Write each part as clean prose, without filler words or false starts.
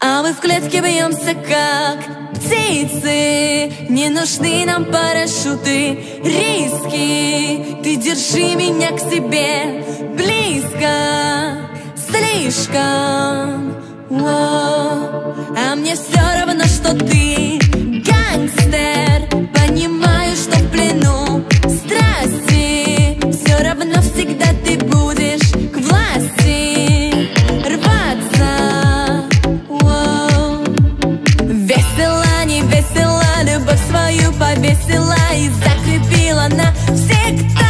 А мы в клетке бьемся, как птицы. Не нужны нам парашюты, риски. Ты держи меня к себе близко, слишком. О, а мне все равно, что ты гангстер. Понимаю, что в плену страсти. Все равно всегда ты будешь к власти рваться. О, весело, не весело, любовь свою повесила и закрепила навсегда.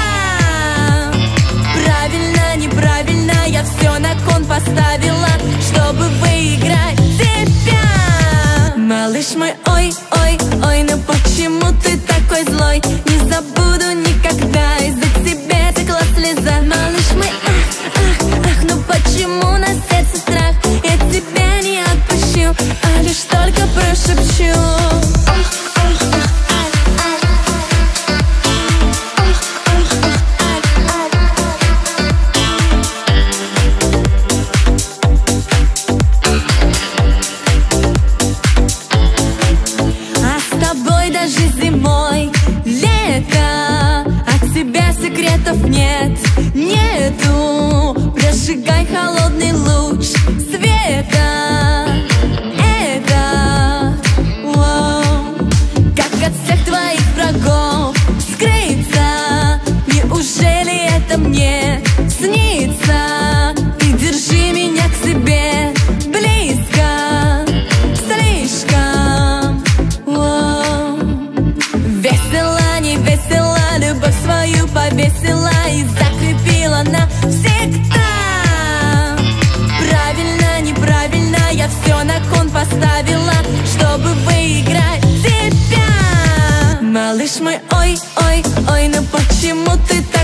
Правильно, неправильно, я все на кон поставила, чтобы выиграть тебя. Малыш мой, ой, ой, ой, ну почему ты такой злой? Не забуду никогда, из-за тебя текла слеза. Малыш мой, ах, ах, ах, ну почему на сердце страх? Я тебя не отпущу, а лишь только прошепчу. Нет, нету, прожигай холодный луч света. Это, воу, как от всех твоих врагов скрыться? Неужели это мне снится? Ты держи меня к себе близко, слишком. Воу, весело, не весело, любовь свою повесила и закрепила навсегда. Правильно, неправильно, я все на кон поставила, чтобы выиграть тебя. Малыш мой, ой, ой, ой, ну почему ты так?